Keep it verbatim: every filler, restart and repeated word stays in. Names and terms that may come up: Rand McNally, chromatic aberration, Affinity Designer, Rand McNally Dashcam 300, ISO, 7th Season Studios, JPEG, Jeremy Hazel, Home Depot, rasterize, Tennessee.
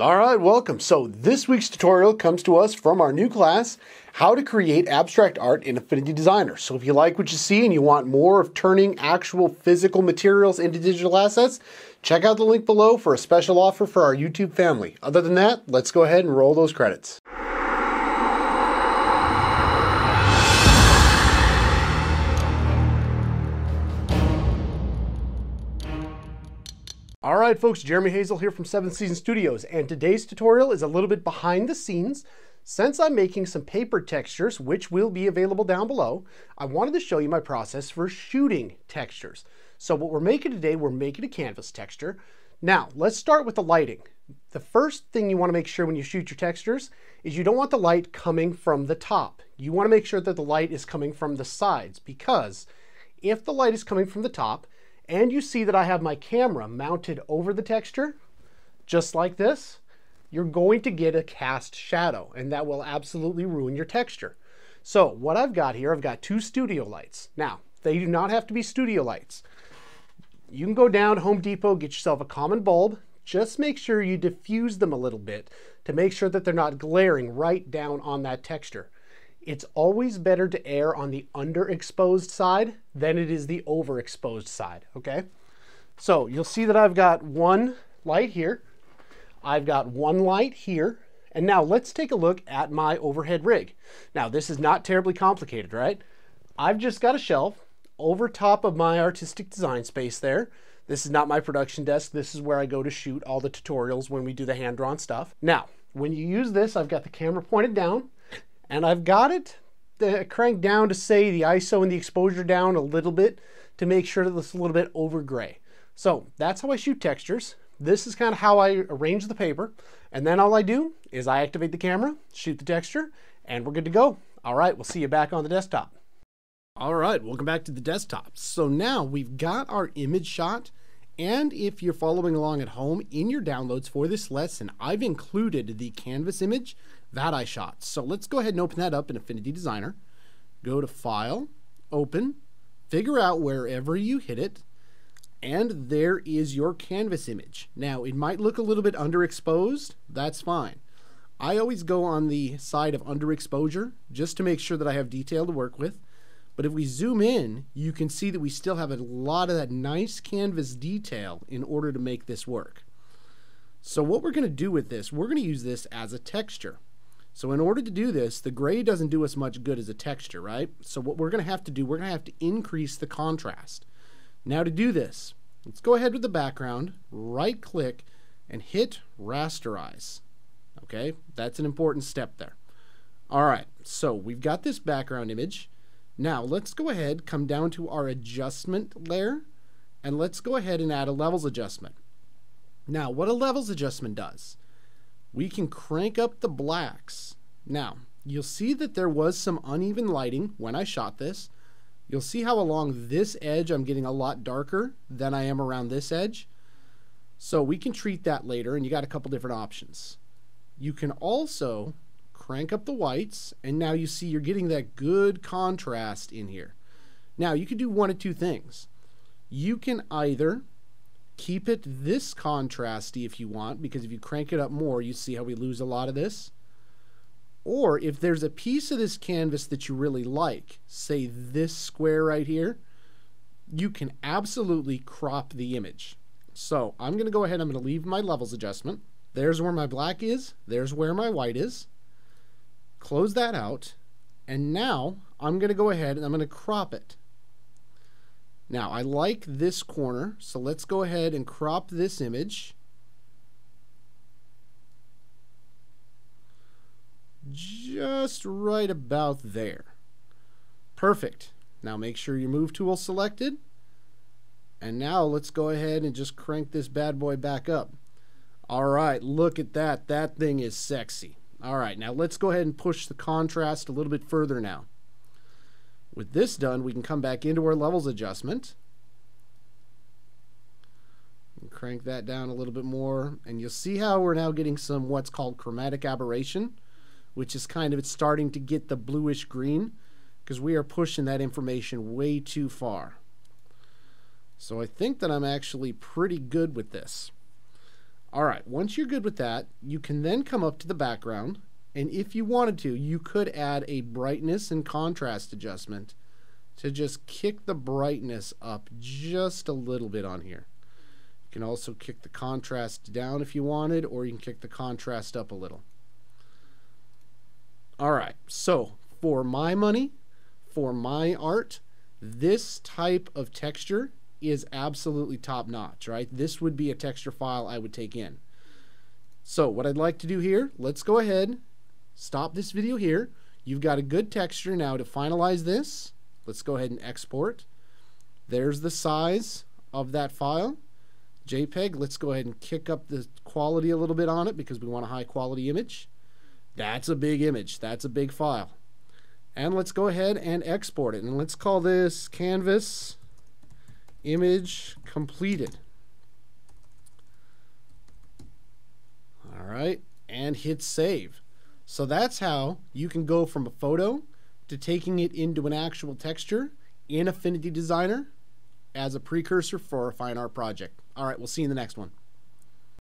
All right, welcome. So this week's tutorial comes to us from our new class, How to Create Abstract Art in Affinity Designer. So if you like what you see and you want more of turning actual physical materials into digital assets, check out the link below for a special offer for our YouTube family. Other than that, let's go ahead and roll those credits. All right, folks, Jeremy Hazel here from seventh Season Studios, and today's tutorial is a little bit behind the scenes. Since I'm making some paper textures, which will be available down below, I wanted to show you my process for shooting textures. So what we're making today, we're making a canvas texture. Now, let's start with the lighting. The first thing you want to make sure when you shoot your textures is you don't want the light coming from the top. You want to make sure that the light is coming from the sides, because if the light is coming from the top, and you see that I have my camera mounted over the texture, just like this, you're going to get a cast shadow, and that will absolutely ruin your texture. So what I've got here, I've got two studio lights. Now, they do not have to be studio lights. You can go down to Home Depot, get yourself a common bulb. Just make sure you diffuse them a little bit to make sure that they're not glaring right down on that texture. It's always better to err on the underexposed side than it is the overexposed side, okay? So you'll see that I've got one light here, I've got one light here, and now let's take a look at my overhead rig. Now this is not terribly complicated, right? I've just got a shelf over top of my artistic design space there. This is not my production desk, this is where I go to shoot all the tutorials when we do the hand-drawn stuff. Now, when you use this, I've got the camera pointed down, and I've got it cranked down to say the I S O and the exposure down a little bit to make sure that it's a little bit over gray. So that's how I shoot textures. This is kind of how I arrange the paper. And then all I do is I activate the camera, shoot the texture, and we're good to go. All right, we'll see you back on the desktop. All right, welcome back to the desktop. So now we've got our image shot. And if you're following along at home, in your downloads for this lesson, I've included the canvas image that I shot. So let's go ahead and open that up in Affinity Designer. Go to File, Open, figure out wherever you hit it, and there is your canvas image. Now, it might look a little bit underexposed, that's fine. I always go on the side of underexposure just to make sure that I have detail to work with. But if we zoom in, you can see that we still have a lot of that nice canvas detail in order to make this work. So what we're going to do with this, we're going to use this as a texture. So in order to do this, the gray doesn't do us much good as a texture, right? So what we're going to have to do, we're going to have to increase the contrast. Now to do this, let's go ahead with the background, right click, and hit rasterize. Okay, that's an important step there. All right, so we've got this background image. Now let's go ahead, come down to our adjustment layer, and let's go ahead and add a levels adjustment. Now what a levels adjustment does, we can crank up the blacks. Now you'll see that there was some uneven lighting when I shot this. You'll see how along this edge I'm getting a lot darker than I am around this edge. So we can treat that later, and you got a couple different options. You can also crank up the whites, and now you see you're getting that good contrast in here. Now you can do one of two things. You can either keep it this contrasty if you want, because if you crank it up more, you see how we lose a lot of this. Or if there's a piece of this canvas that you really like, say this square right here, you can absolutely crop the image. So I'm going to go ahead, I'm going to leave my levels adjustment. There's where my black is, there's where my white is. Close that out, and now I'm going to go ahead and I'm going to crop it. Now I like this corner, so let's go ahead and crop this image just right about there. Perfect. Now make sure your move tool is selected, and now let's go ahead and just crank this bad boy back up. Alright, look at that, that thing is sexy. Alright, now let's go ahead and push the contrast a little bit further now. With this done, we can come back into our levels adjustment. And crank that down a little bit more, and you'll see how we're now getting some what's called chromatic aberration, which is kind of, it's starting to get the bluish green, because we are pushing that information way too far. So I think that I'm actually pretty good with this. All right, once you're good with that, you can then come up to the background, and if you wanted to, you could add a brightness and contrast adjustment to just kick the brightness up just a little bit on here. You can also kick the contrast down if you wanted, or you can kick the contrast up a little. All right, so for my money, for my art, this type of texture is absolutely top-notch, right? This would be a texture file I would take in. So what I'd like to do here, let's go ahead, stop this video here. You've got a good texture. Now to finalize this, let's go ahead and export. There's the size of that file, JPEG. Let's go ahead and kick up the quality a little bit on it because we want a high quality image. That's a big image, that's a big file. And let's go ahead and export it. And let's call this canvas image completed. All right, and hit save. So that's how you can go from a photo to taking it into an actual texture in Affinity Designer as a precursor for a fine art project. All right, we'll see you in the next one.